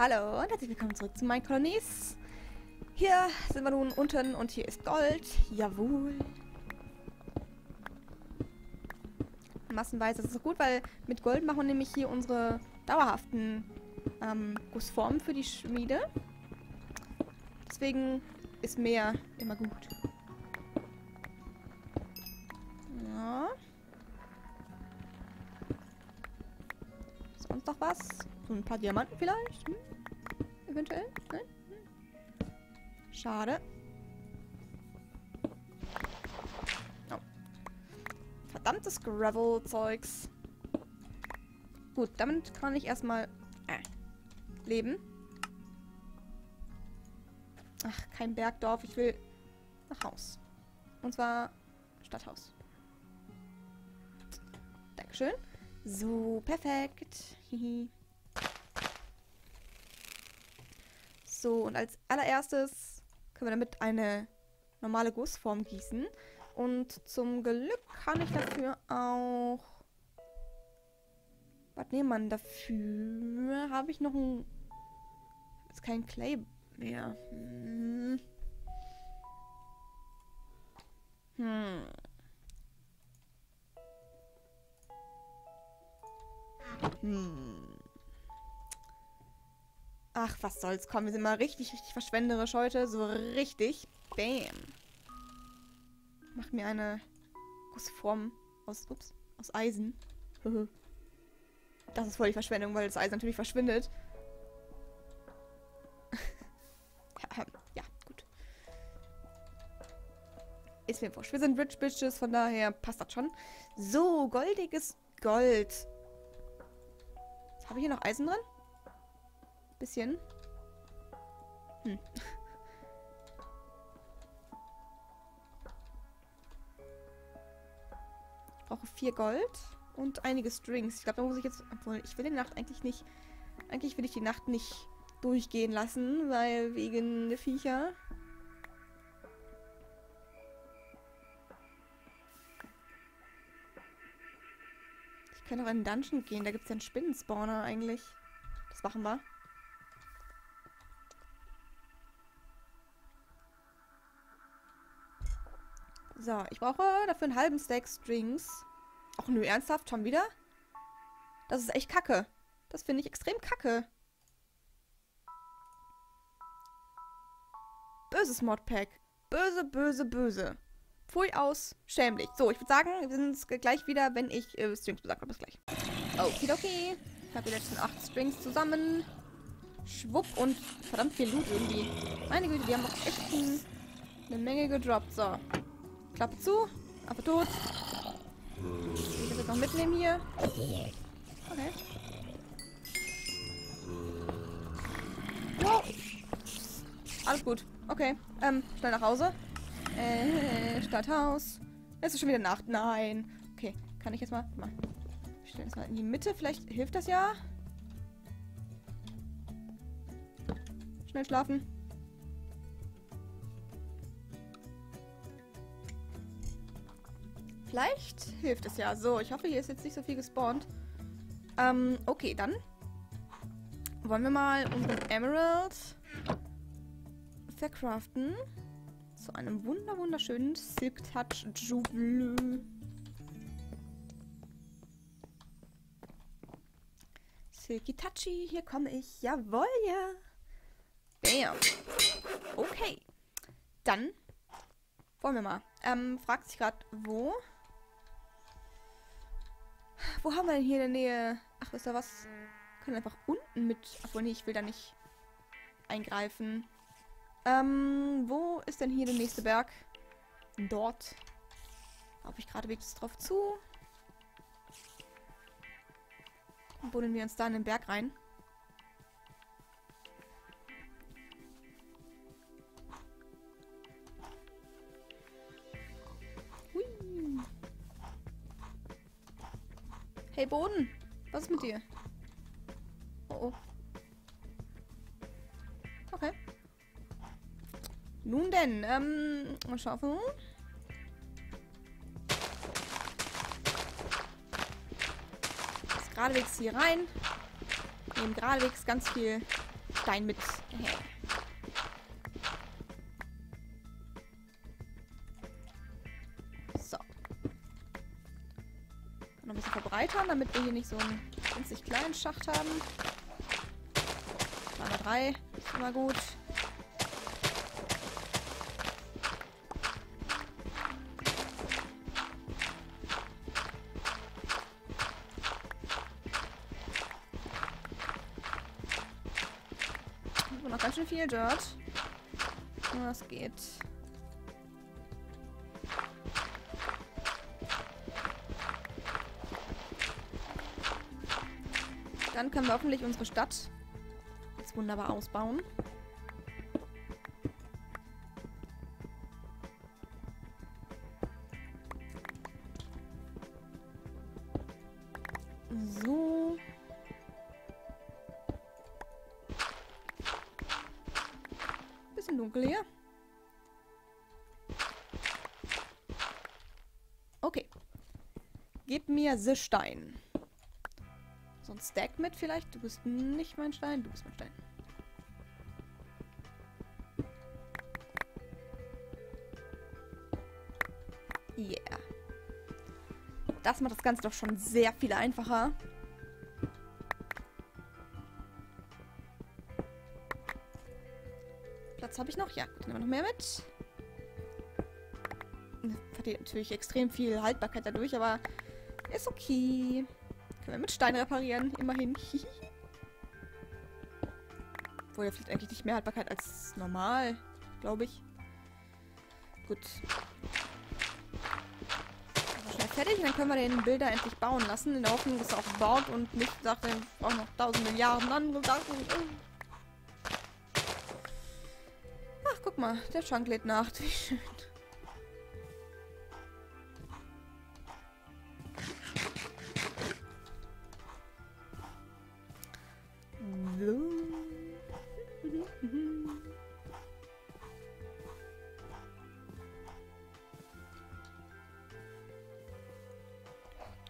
Hallo und herzlich willkommen zurück zu meinen Kolonies. Hier sind wir nun unten und hier ist Gold. Jawohl. Massenweise ist es gut, weil mit Gold machen wir nämlich hier unsere dauerhaften Gussformen für die Schmiede. Deswegen ist mehr immer gut. Ja. Sonst noch was? So ein paar Diamanten vielleicht? Hm? Eventuell? Nein? Hm. Schade. Oh. Verdammtes Gravel-Zeugs. Gut, damit kann ich erstmal leben. Ach, kein Bergdorf. Ich will nach Haus. Und zwar Stadthaus. Dankeschön. So, perfekt. Hihi. So, und als allererstes können wir damit eine normale Gussform gießen. Und zum Glück kann ich dafür auch... Was nehmen wir dafür? Habe ich noch ein... Jetzt kein Clay mehr. Ach, was soll's. Komm, wir sind mal richtig verschwenderisch heute. So richtig. Bam. Mach mir eine Gussform aus... Ups. Aus Eisen. Das ist voll die Verschwendung, weil das Eisen natürlich verschwindet. Ja, gut. Ist mir wurscht. Wir sind Rich Bitches, von daher passt das schon. So, goldiges Gold. Habe ich hier noch Eisen drin? Bisschen. Hm. Ich brauche 4 Gold und einige Strings. Ich glaube, da muss ich jetzt... Obwohl, ich will die Nacht eigentlich nicht... Eigentlich will ich die Nacht nicht durchgehen lassen, weil wegen der Viecher... Ich kann auch in den Dungeon gehen, da gibt es ja einen Spinnenspawner eigentlich. Das machen wir. So, ich brauche dafür einen halben Stack Strings. Ach nö, ernsthaft? Schon wieder? Das ist echt kacke. Das finde ich extrem kacke. Böses Modpack. Böse, böse, böse. Pfui aus, schämlich. So, ich würde sagen, wir sind uns gleich wieder, wenn ich Strings gesagt habe. Bis gleich. Okidoki. Ich habe die letzten 8 Strings zusammen. Schwupp und verdammt viel Loot irgendwie. Meine Güte, die haben auch echt eine Menge gedroppt. So. Klappe zu. Affe tot. Ich will das noch mitnehmen hier. Okay. Wow. Alles gut. Okay. Schnell nach Hause. Stadthaus. Es ist schon wieder Nacht. Nein. Okay, kann ich jetzt mal... Ich stelle das mal in die Mitte. Vielleicht hilft das ja. Schnell schlafen. Vielleicht hilft es ja. So, ich hoffe, hier ist jetzt nicht so viel gespawnt. Okay, dann. Wollen wir mal unseren Emerald verkraften. Zu einem wunderschönen Silk Touch Jubilee. Silky Touchy, hier komme ich. Jawohl, ja. Bam. Okay. Dann wollen wir mal. Fragt sich gerade, wo? Wo haben wir denn hier in der Nähe? Ach, wisst ihr was? Wir können einfach unten mit... Obwohl, nee, ich will da nicht eingreifen. Wo ist denn hier der nächste Berg? Dort. Habe ich gerade wenigstens drauf zu. Buddeln wir uns da in den Berg rein. Hui. Hey Boden, was ist mit dir? Oh oh. Okay. Nun denn, mal schaffen. Jetzt geradewegs hier rein. Nehmen geradewegs ganz viel Stein mit. So. Noch ein bisschen verbreitern, damit wir hier nicht so einen winzig kleinen Schacht haben. Mal 3. Ist immer gut. Noch ganz schön viel Dirt. Das geht. Dann können wir hoffentlich unsere Stadt jetzt wunderbar ausbauen. So. Dunkel hier. Okay. Gib mir the Stein. So ein Stack mit vielleicht. Du bist nicht mein Stein, du bist mein Stein. Yeah. Das macht das Ganze doch schon sehr viel einfacher. Platz habe ich noch? Ja, nehmen wir noch mehr mit. Verliert natürlich extrem viel Haltbarkeit dadurch, aber ist okay. Können wir mit Stein reparieren, immerhin. Obwohl, da fliegt eigentlich nicht mehr Haltbarkeit als normal, glaube ich. Gut. Also schnell fertig, und dann können wir den Bilder endlich bauen lassen. In der Hoffnung, dass er auch gebaut und nicht sagt, wir brauchen noch 1000 Milliarden andere Sachen. Guck mal, der Schrank lädt nach. Wie schön.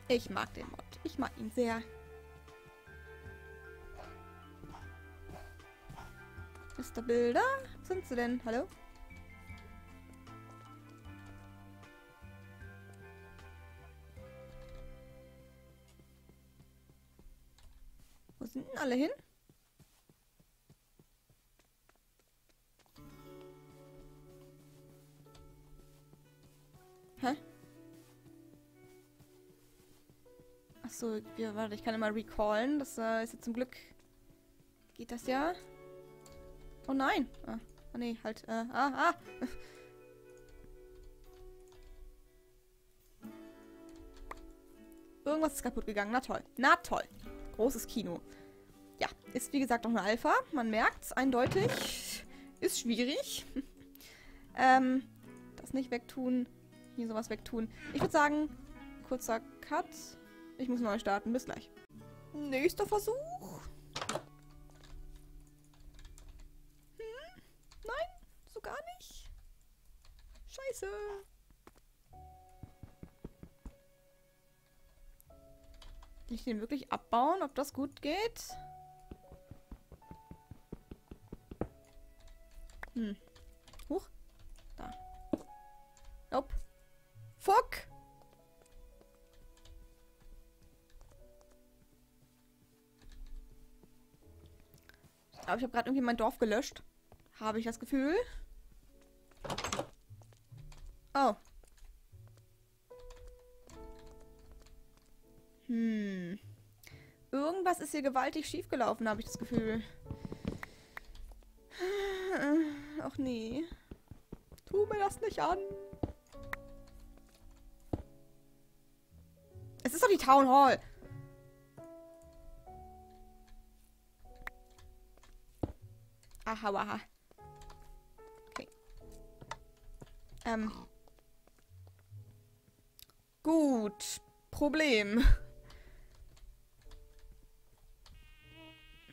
Ich mag den Mod. Ich mag ihn sehr. Mr. Bilder? Wo sind sie denn? Hallo? Wo sind denn alle hin? Hä? Achso, warte, ich kann immer recallen. Das ist ja zum Glück... Geht das ja? Oh nein! Ah, nee, halt. Irgendwas ist kaputt gegangen. Na toll. Na toll. Großes Kino. Ja, ist wie gesagt noch eine Alpha. Man merkt's eindeutig. Ist schwierig. Das nicht wegtun. Hier sowas wegtun. Ich würde sagen, kurzer Cut. Ich muss neu starten. Bis gleich. Nächster Versuch. Gar nicht. Scheiße. Will ich den wirklich abbauen, ob das gut geht? Hm. Huch. Da. Nope. Fuck. Ich glaube, ich habe gerade irgendwie mein Dorf gelöscht. Habe ich das Gefühl. Oh. Hm. Irgendwas ist hier gewaltig schiefgelaufen, habe ich das Gefühl. Ach nee. Tu mir das nicht an. Es ist doch die Town Hall. Aha, aha. Okay. Gut. Problem.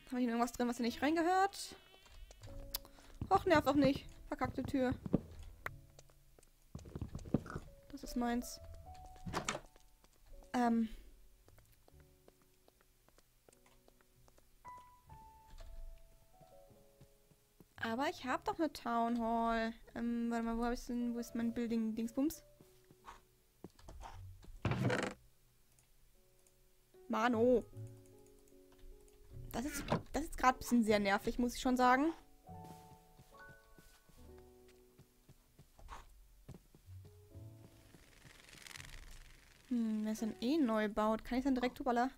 Habe ich irgendwas drin, was hier nicht reingehört? Och, nervt auch nicht. Verkackte Tür. Das ist meins. Aber ich habe doch eine Town Hall. Warte mal, wo habe ich denn? Wo ist mein Building-Dingsbums? Mano. Das ist gerade ein bisschen sehr nervig, muss ich schon sagen. Wenn es dann eh neu baut, kann ich dann direkt hoppala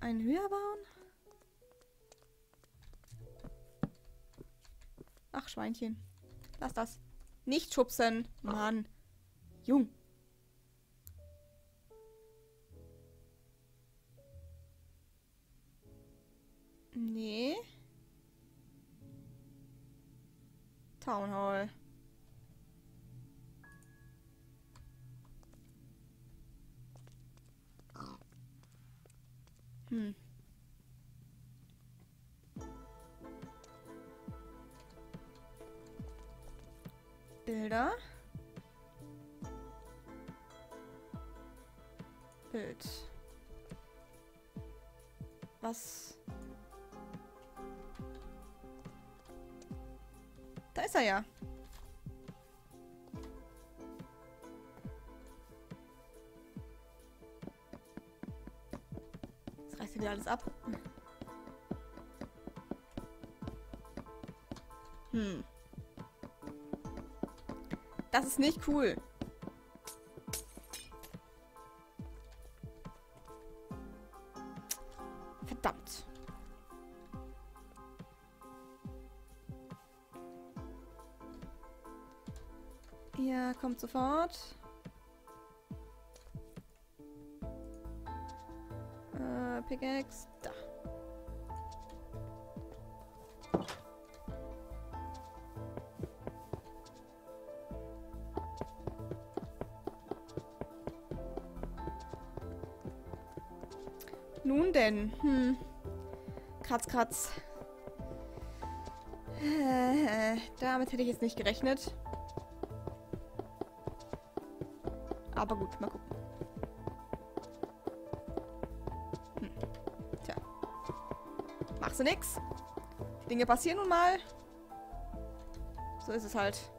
einen höher bauen? Ach, Schweinchen. Lass das. Nicht schubsen. Mann. Jung. Nee. Town Hall. Bilder. Bild. Was? Da ist er ja. Wieder alles ab. Das ist nicht cool. Verdammt. Ihr kommt sofort. Pickaxe, da. Nun denn, Kratz, kratz. Damit hätte ich jetzt nicht gerechnet. Aber gut, mal gucken. Machst du nix. Dinge passieren nun mal. So ist es halt.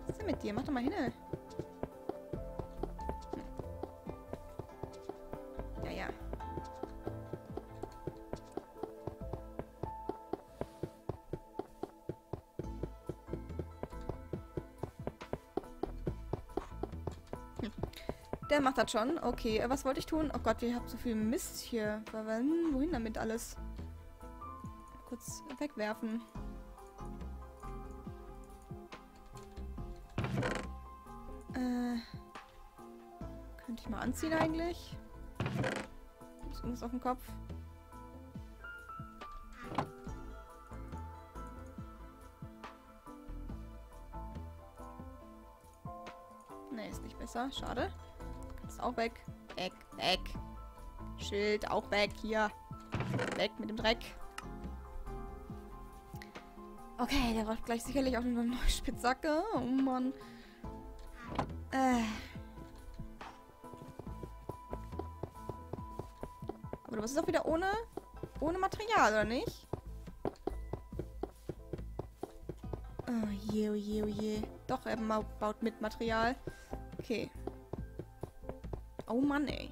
Was ist denn mit dir? Mach doch mal hin. Ja, ja. Der macht das schon. Okay, was wollte ich tun? Oh Gott, ich habe so viel Mist hier. Wohin damit alles? Kurz wegwerfen. Könnte ich mal anziehen eigentlich? Ist irgendwas auf dem Kopf? Nee, ist nicht besser. Schade. Auch weg. Weg, weg. Schild auch weg hier. Weg mit dem Dreck. Okay, der braucht gleich sicherlich auch noch eine neue Spitzhacke. Oh Mann. Aber du bist doch wieder ohne Material, oder nicht? Oh je, oh je, oh je. Doch, er baut mit Material. Okay. Oh Mann, ey.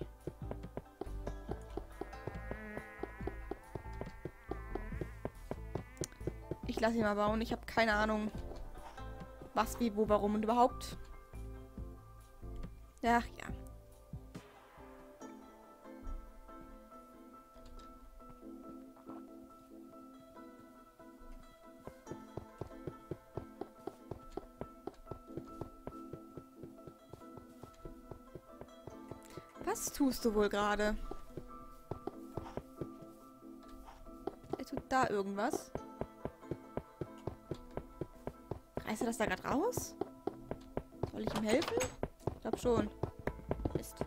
Ich lasse ihn mal bauen. Ich habe keine Ahnung, was, wie, wo, warum und überhaupt. Ach ja. Was tust du wohl gerade? Er tut da irgendwas. Reißt er das da gerade raus? Soll ich ihm helfen? Ich glaube schon. Mist.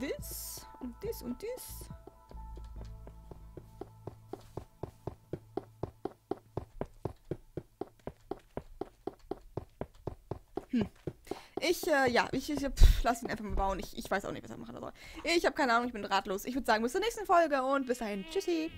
das und das und das. Ich lasse ihn einfach mal bauen. Ich weiß auch nicht, was er machen soll. Ich habe keine Ahnung, ich bin ratlos. Ich würde sagen, bis zur nächsten Folge und bis dahin. Tschüssi.